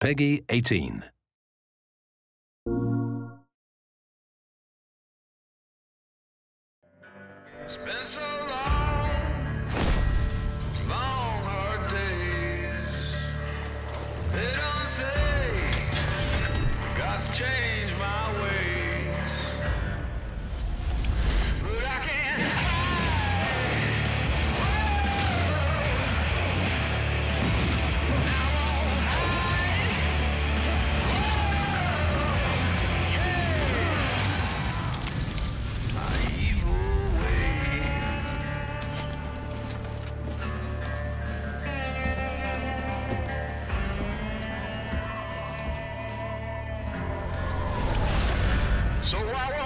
PEGI 18. It's been so long hard days. They don't say God's changed my way. So why